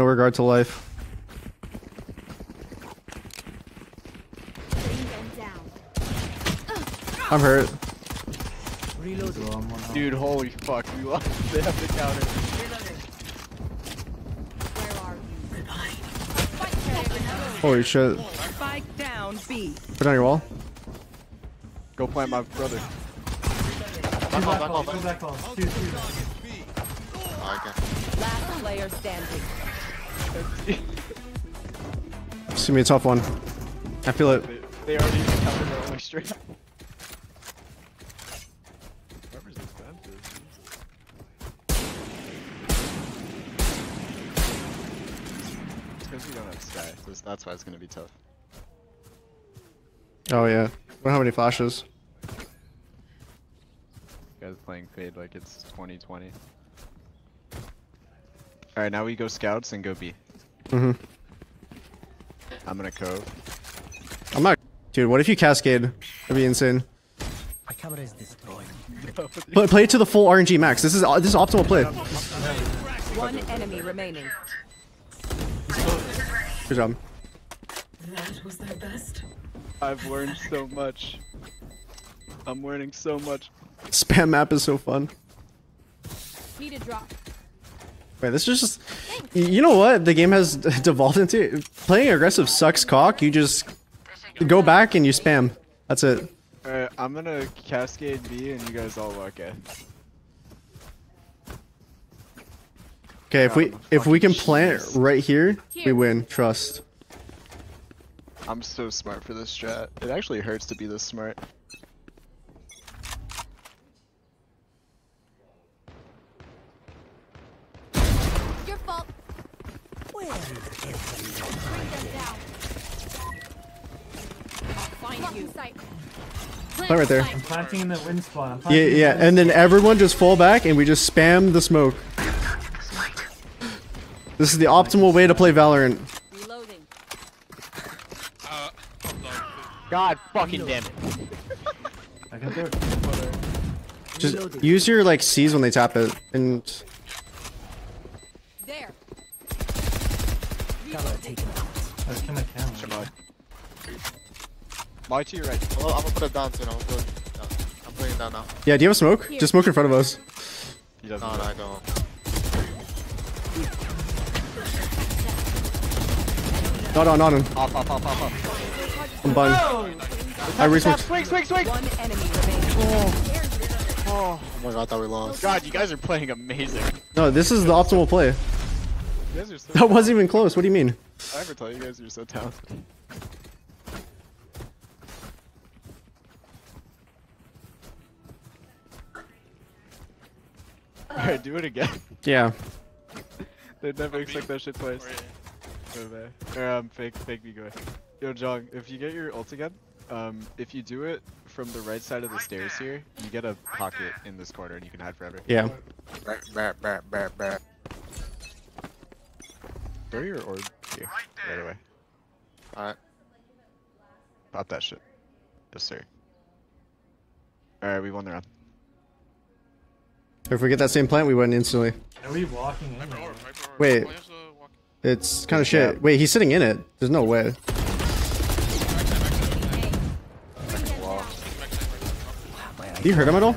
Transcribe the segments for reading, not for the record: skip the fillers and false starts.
No regard to life. I'm hurt. Dude, holy fuck, we lost. They have the counter. Where are you? Holy shit. Spike down, B. Put on your wall. Go find my brother. Back off. Okay. Last player standing. It's gonna be a tough one. I feel it. They already covered their only straight. That's why it's gonna be tough. Oh yeah. We don't have any flashes. You guys playing Fade like it's 2020. Alright, now we go scouts and go B. Mm-hmm. I'm gonna cove. I'm not. Dude, what if you cascade? That'd be insane. My camera is destroyed. Play it to the full RNG max. This is optimal play. One enemy remaining. Good job. That was their best. I've learned so much. I'm learning so much. Spam map is so fun. Need a drop. Wait, this is just... Thanks. You know what the game has devolved into? Playing aggressive sucks cock. You just go back and you spam. That's it. Alright, I'm gonna cascade B and you guys all lock it. Okay, if we can plant right here, we win. Trust. I'm so smart for this strat. It actually hurts to be this smart. Your fault. Where? Plant right there. I'm planting in the wind spawn. Yeah, and then everyone just fall back and we just spam the smoke. This is the optimal way to play Valorant. Reloading. God fucking damn it. Just use your like C's when they tap it and there. My to your right. Hello, I'm gonna put it down soon. I'm putting it down now. Yeah, do you have a smoke? Here. Just smoke in front of us. No, I don't. Not on. Off. I'm bun. I resmoked. Swing. Oh my god, I thought we lost. God, you guys are playing amazing. No, this is the optimal play. You guys are so that wasn't even close. What do you mean? I never tell you guys you're so talented. Alright, do it again. Yeah. They'd never expect that shit twice. Fake me, go ahead. Yo, Jong, if you get your ult again, if you do it from the right side of the stairs here, you get a pocket in this corner and you can hide forever. Yeah. Throw your orb here, right away. Alright. Pop that shit. Yes, sir. Alright, we won the round. If we get that same plant, we win instantly. Are we walking in? Wait. It's kind of shit. Wait, he's sitting in it. There's no way. Do you hurt him at all?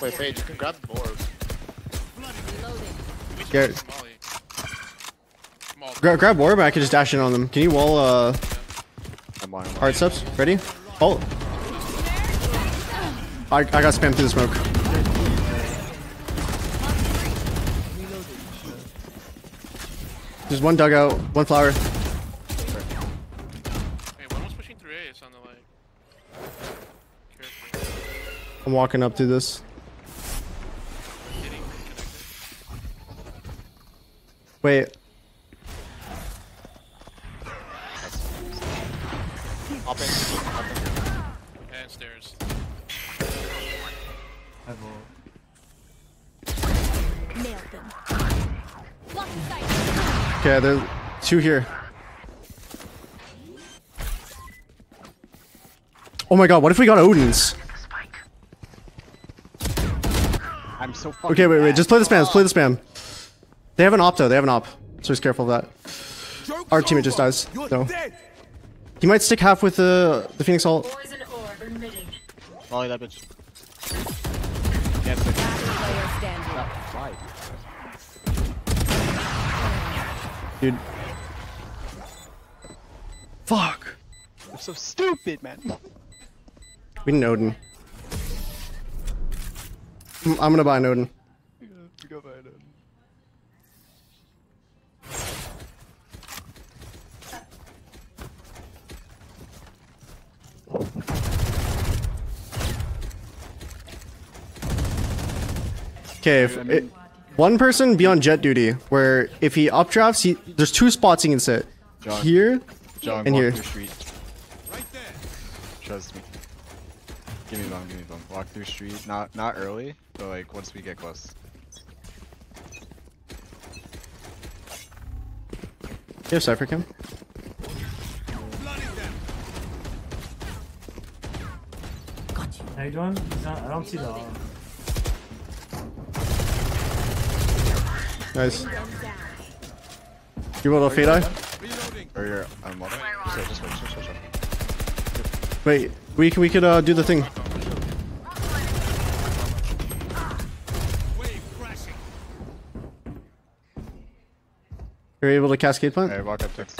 Wait, Fade, you can grab the board. Garrett. Grab orb, I can just dash in on them. Can you wall, hard steps? Ready? Oh. I got spammed through the smoke. There's one dugout, one flower. Hey, one was pushing through A, on the like. I'm walking up to this. Wait. Up in. And stairs. Nailed them. Block sight. Okay, there's two here. Oh my god, what if we got Odin's? I'm so fucking okay, wait, just play the spam. They have an op though, they have an op. so he's careful of that. Our teammate just dies, so he might stick half with the Phoenix ult. Molly that bitch. Can't stick. Dude. Fuck. You're so stupid, man. We need Odin. I'm gonna buy an Odin. You're gonna have to go buy an Odin. Okay, if one person be on jet duty, where if he updrafts, there's two spots he can sit. John, here and here. Right there. Trust me. Give me bomb, give me bomb. Walk through street, not early, but like once we get close. You have Cypher Kim? How you doing? I don't see the... Nice. You want a Fade eye? Or you're... I'm walking. Just wait. We could do the thing. You're able to cascade plant? Alright, walk up to it.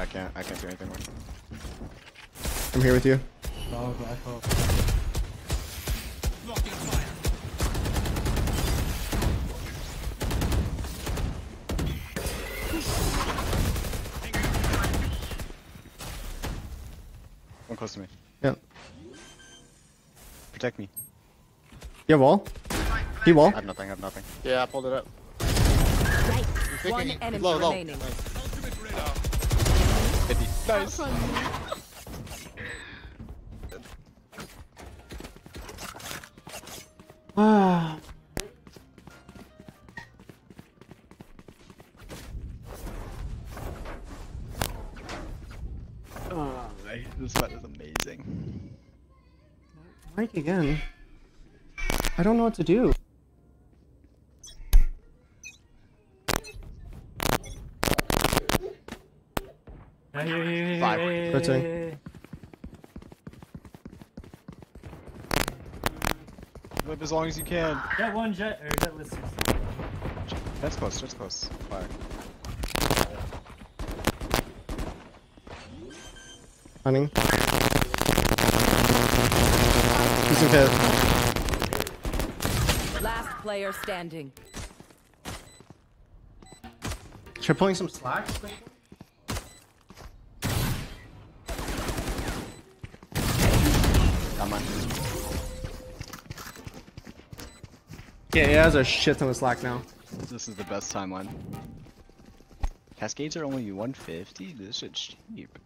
I can't do anything more. I'm here with you. Oh, black hole. One close to me. Yeah. Protect me. You have wall? He wall? I have nothing, I have nothing. Yeah, I pulled it up. One enemy remaining. Nice. Ah. Oh, this fight is amazing. Mike again. I don't know what to do. Viper. Live as long as you can. That one jet, or that list. That's close, that's close. Fire. Hunting. He's in pit. Last player standing. You're pulling some slacks, maybe? Yeah, he has a shit ton of slack now. This is the best timeline. Cascades are only 150. This shit's cheap.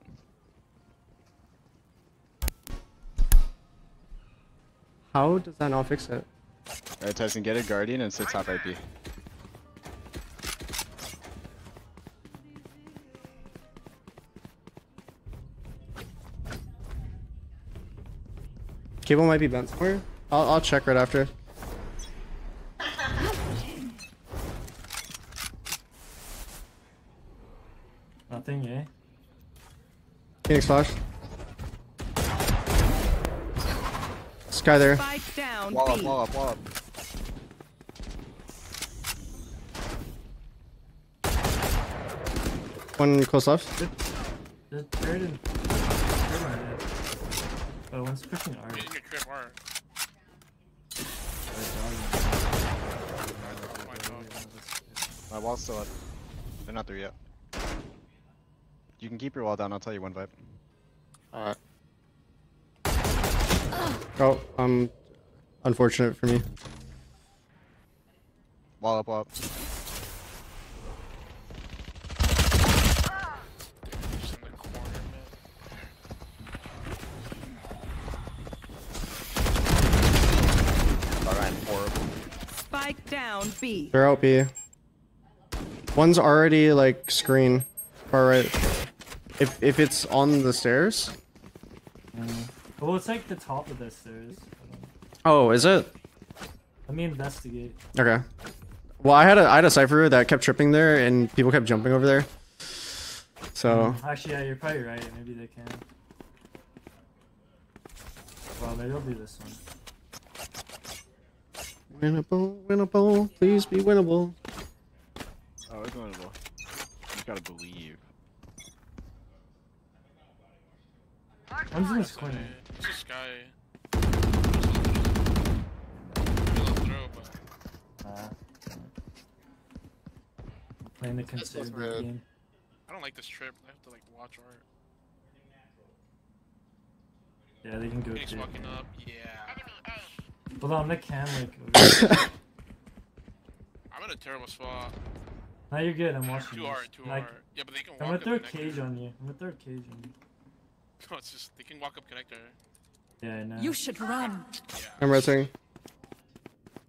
How does that not fix it? Alright, Tyson, get a guardian and sit top IP. Cable might be bent somewhere. I'll check right after. Nothing, eh? Phoenix flash. Sky there. Down, wall up, wall up, wall up. One close left. Oh, one's pushing R. My wall's still up. They're not through yet. You can keep your wall down, I'll tell you one vibe. Alright. Oh, unfortunate for me. Wall up, wall up. Down B. They're out B. One's already like screen far right. If it's on the stairs. Well, it's like the top of the stairs. Oh, is it? Let me investigate. Okay. Well, I had a Cypher that kept tripping there, and people kept jumping over there. So. Actually, yeah, you're probably right. Maybe they can. Well, maybe they'll do this one. Winnable, winnable, please be winnable. Oh, it's winnable. You gotta believe. One's in this corner. This guy. Playing the conservative game. I don't like this trip. I have to like watch art. Yeah, they can go. Phoenix walking up. Yeah. Hold on, I can like. I'm in a terrible spot. No, you're good. I'm watching. Too hard. Yeah, but they can walk up. I'm gonna throw a cage on you. No, it's just they can walk up connector. Yeah, I know. You should run. Yeah. I'm rotating.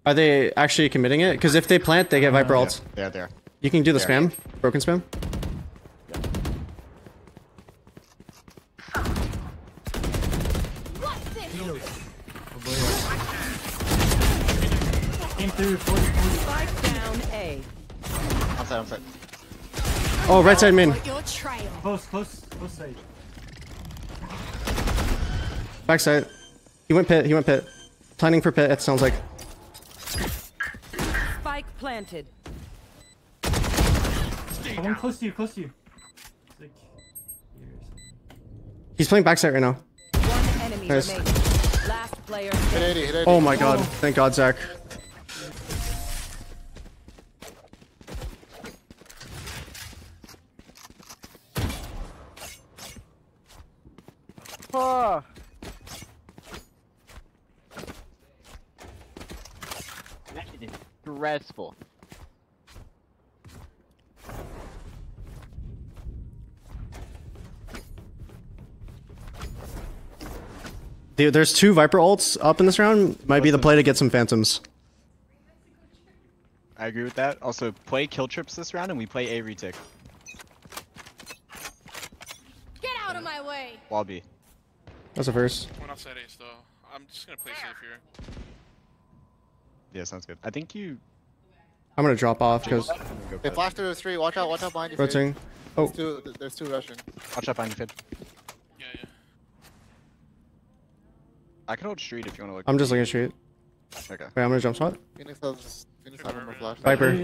Are they actually committing it? Because if they plant, they get Viper ults. Yeah, they are. You can do the spam, broken spam. Outside. Oh, right side main. Close side. Back side. He went pit. Planning for pit, it sounds like. Spike planted. Someone close to you. Like here or something. He's playing backside right now. One enemy nice. Last player. Hit 80. Oh my god. Thank god, Zach. Oh. That is dreadful. Dude, there's two Viper ults up in this round. Might be the play to get some Phantoms. I agree with that. Also, play kill trips this round, and we play a retick. Get out of my way. Wall B. That's the first. One offside ace, though. I'm just gonna play safe here. Yeah, sounds good. I think you. I'm gonna drop off because they flash through the street. Watch out behind you. Rotating. Oh, there's two Russian. Watch out behind you, Fade. Yeah. I can hold street if you want to look. I'm just looking at street. Okay. Wait, I'm gonna jump spot. Phoenix has a flash. Viper. This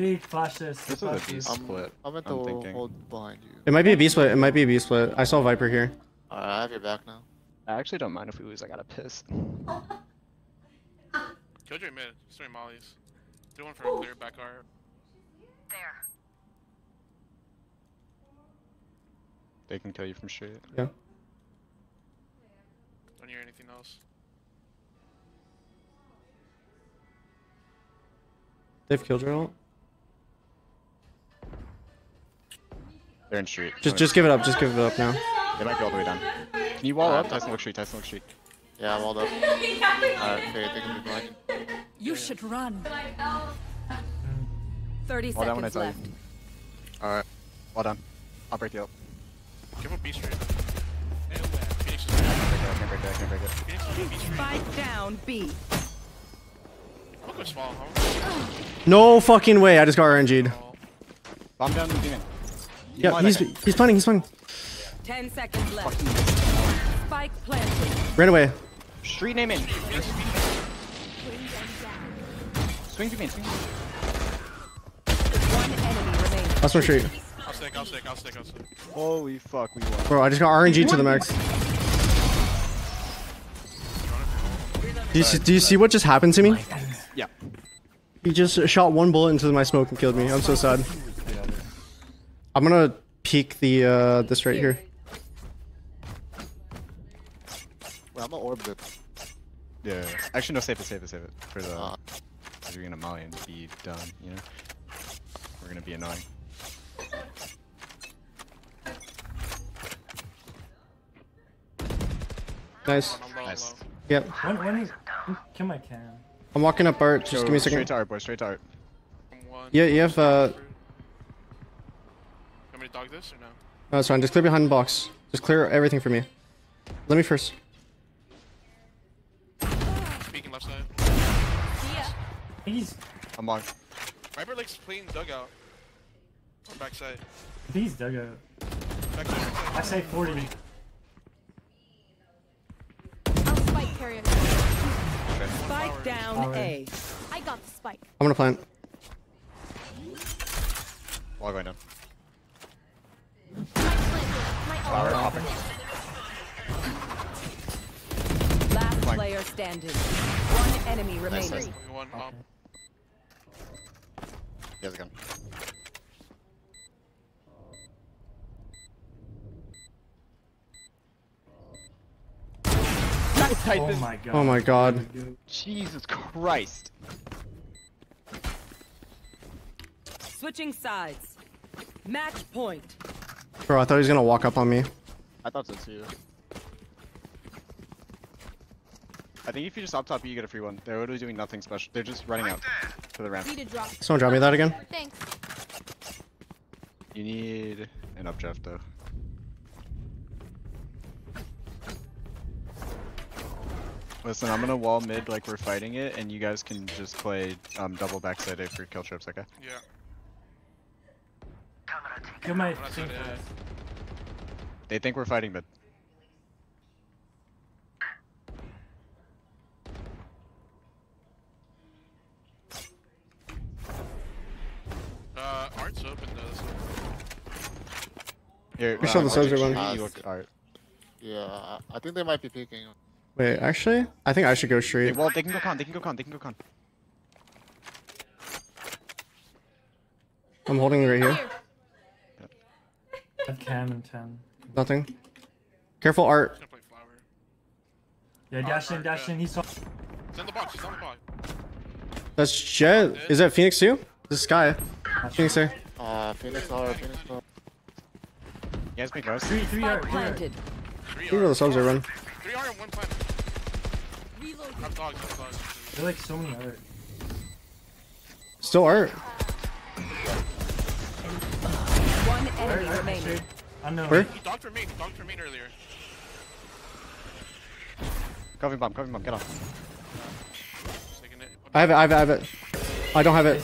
is a B split. I'm at the hold behind you. It might be a B split. I saw Viper here. I have your back now. I actually don't mind if we lose. I gotta piss. Killed your mid. Sorry, Molly's. Do one for a clear back art. There. They can kill you from street. Yeah. Don't hear anything else. They've killed your ult. They're in street. Just give it up. Just give it up now. They might go all the way down. Can you wall up? Tyson, look street. Yeah, I walled up. Alright, okay, they can be blind. You should run. 30 seconds left. Alright, well done. I'll break you up. Give up B street. Phoenix is down. I can't break it. Phoenix is down. Spike down B. No fucking way, I just got RNG'd. Bomb down the demon. Yeah, he's planning. 10 seconds left. Spike planted. Ran away. Street name in. Swing to me. One enemy remains. That's my street. I'll stick. Holy fuck, we won. Bro, I just got RNG'd to the max. Do you see what just happened to me? Yeah. He just shot one bullet into my smoke and killed me. I'm so sad. I'm gonna peek the this right here. Well, I'm gonna orb it. Yeah. Actually, no, save it. For the, cause you're gonna molly and be done. You know, we're gonna be annoying. Nice. Yep. Kill my cam. I'm walking up art, just give me a second. Straight to art, boy, straight to art. Yeah, you have, You want me to dog this or no? No, it's fine, just clear behind the box. Just clear everything for me. Let me first. Speaking left side. Yeah. I'm locked. Viper likes playing dugout. Or backside. He's dugout. Backside. I say 40. I'll spike carrier. Okay. Spike down A. I got the spike. I'm gonna plant. Wall going down. Flower popping. Last player standing. One enemy remaining. Nice. One up. He has a gun. Oh my god. Oh my god. Jesus Christ. Switching sides. Match point. Bro, I thought he was gonna walk up on me. I thought so too. I think if you just up top, you get a free one. They're literally doing nothing special. They're just running out to the ramp. Someone drop me that again. Thanks. You need an updraft though. Listen, I'm gonna wall mid like we're fighting it, and you guys can just play double backside A for kill trips, okay? Yeah. They think we're fighting mid. Art's open though. We saw the subs one. Yeah, I think they might be peeking. Wait, actually, I think I should go straight. Well, they can go con. I'm holding it right here. Cam and 10. Nothing. Careful, Art. Yeah, dash in, dash in. He's on the box. That's Jet. Is that Phoenix too? This is Sky. Phoenix there. Phoenix R, Phoenix R. You guys make us. Three R planted. Three R. The subs are run. Three R and one plant. They're like so many Art. Still Art. Enemy remaining. Where? He docked for me. Docked for me earlier. Covering bomb. Covering bomb. Get off. I have it. I have it. I don't have it.